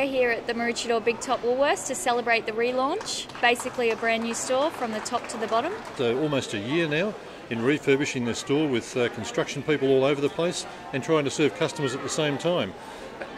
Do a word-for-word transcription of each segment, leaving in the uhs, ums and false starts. we're here at the Maroochydore Big Top Woolworths to celebrate the relaunch. Basically a brand new store from the top to the bottom. So almost a year now in refurbishing the store with uh, construction people all over the place and trying to serve customers at the same time.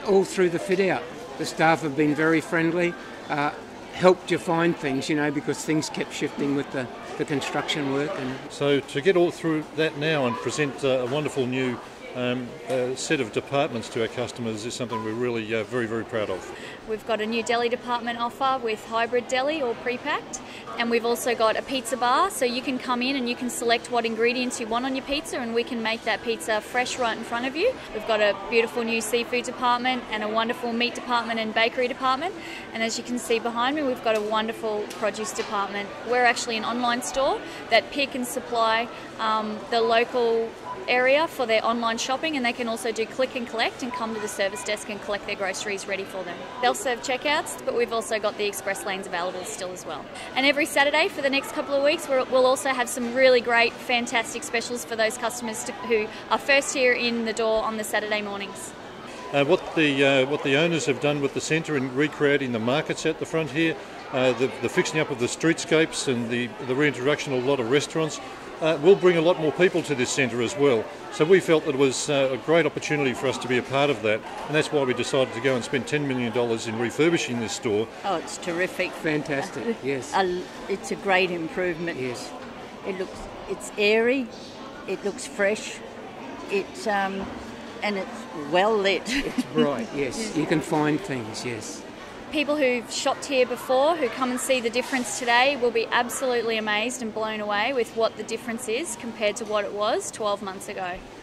All through the fit out. The staff have been very friendly, uh, helped you find things, you know, because things kept shifting with the, the construction work. And so to get all through that now and present uh, a wonderful new Um, a set of departments to our customers is something we're really uh, very, very proud of. We've got a new deli department offer with hybrid deli or pre-packed, and we've also got a pizza bar, so you can come in and you can select what ingredients you want on your pizza and we can make that pizza fresh right in front of you. We've got a beautiful new seafood department and a wonderful meat department and bakery department, and as you can see behind me we've got a wonderful produce department. We're actually an online store that pick and supply um, the local area for their online shopping, and they can also do click and collect and come to the service desk and collect their groceries ready for them. They'll serve checkouts, but we've also got the express lanes available still as well. And every Saturday for the next couple of weeks we'll also have some really great fantastic specials for those customers to, who are first here in the door on the Saturday mornings. Uh, what the uh, what the owners have done with the centre in recreating the markets at the front here, uh, the, the fixing up of the streetscapes and the, the reintroduction of a lot of restaurants, Uh, will bring a lot more people to this centre as well. So we felt that it was uh, a great opportunity for us to be a part of that, and that's why we decided to go and spend ten million dollars in refurbishing this store. Oh, it's terrific. Fantastic, yes. A, it's a great improvement. Yes. It looks, it's airy, it looks fresh, it's, um, and it's well lit. It's bright, yes. You can find things, yes. People who've shopped here before, who come and see the difference today, will be absolutely amazed and blown away with what the difference is compared to what it was twelve months ago.